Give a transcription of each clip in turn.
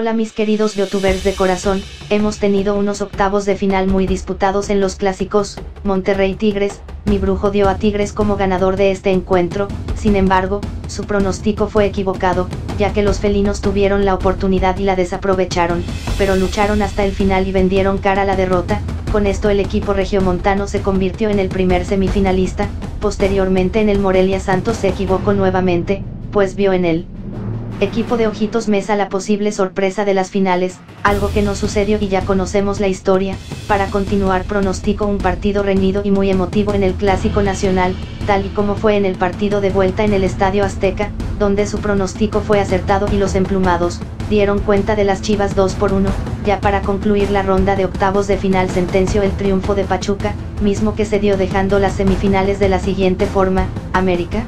Hola mis queridos youtubers de corazón, hemos tenido unos octavos de final muy disputados en los clásicos, Monterrey Tigres. Mi brujo dio a Tigres como ganador de este encuentro, sin embargo, su pronóstico fue equivocado, ya que los felinos tuvieron la oportunidad y la desaprovecharon, pero lucharon hasta el final y vendieron cara a la derrota. Con esto el equipo regiomontano se convirtió en el primer semifinalista. Posteriormente en el Morelia Santos se equivocó nuevamente, pues vio en él equipo de Ojitos Mesa la posible sorpresa de las finales, algo que no sucedió y ya conocemos la historia. Para continuar pronostico un partido reñido y muy emotivo en el Clásico Nacional, tal y como fue en el partido de vuelta en el Estadio Azteca, donde su pronostico fue acertado y los emplumados dieron cuenta de las Chivas 2-1, ya para concluir la ronda de octavos de final sentenció el triunfo de Pachuca, mismo que se dio dejando las semifinales de la siguiente forma: América,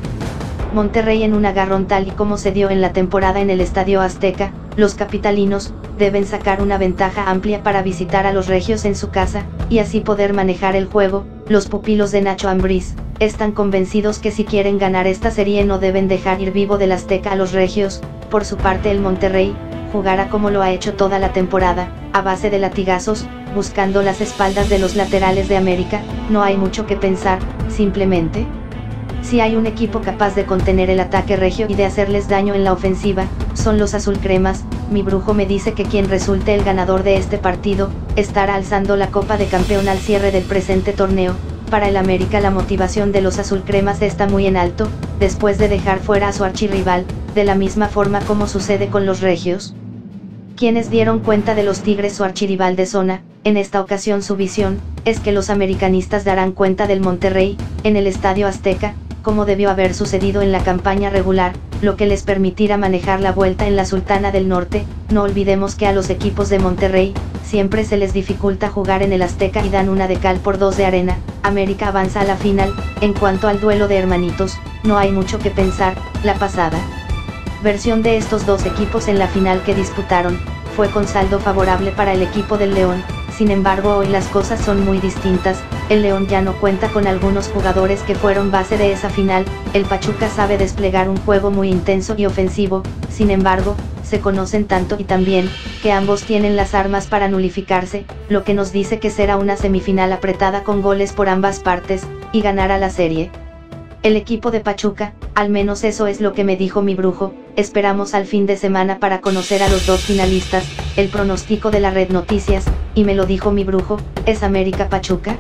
Monterrey en un agarrón tal y como se dio en la temporada en el Estadio Azteca. Los capitalinos deben sacar una ventaja amplia para visitar a los regios en su casa, y así poder manejar el juego. Los pupilos de Nacho Ambrís están convencidos que si quieren ganar esta serie no deben dejar ir vivo del Azteca a los regios. Por su parte el Monterrey jugará como lo ha hecho toda la temporada, a base de latigazos, buscando las espaldas de los laterales de América. No hay mucho que pensar, simplemente si hay un equipo capaz de contener el ataque regio y de hacerles daño en la ofensiva, son los azulcremas. Mi brujo me dice que quien resulte el ganador de este partido estará alzando la Copa de Campeón al cierre del presente torneo. Para el América la motivación de los azulcremas está muy en alto, después de dejar fuera a su archirrival, de la misma forma como sucede con los regios, quienes dieron cuenta de los Tigres, su archirrival de zona. En esta ocasión su visión es que los americanistas darán cuenta del Monterrey en el Estadio Azteca, como debió haber sucedido en la campaña regular, lo que les permitirá manejar la vuelta en la Sultana del Norte. No olvidemos que a los equipos de Monterrey siempre se les dificulta jugar en el Azteca y dan una de cal por dos de arena. América avanza a la final. En cuanto al duelo de hermanitos, no hay mucho que pensar. La pasada versión de estos dos equipos en la final que disputaron fue con saldo favorable para el equipo del León. Sin embargo hoy las cosas son muy distintas. El León ya no cuenta con algunos jugadores que fueron base de esa final. El Pachuca sabe desplegar un juego muy intenso y ofensivo, sin embargo, se conocen tanto y tan bien, que ambos tienen las armas para nulificarse, lo que nos dice que será una semifinal apretada con goles por ambas partes, y ganará la serie el equipo de Pachuca. Al menos eso es lo que me dijo mi brujo. Esperamos al fin de semana para conocer a los dos finalistas. El pronóstico de la red Noticias, y me lo dijo mi brujo, es América Pachuca.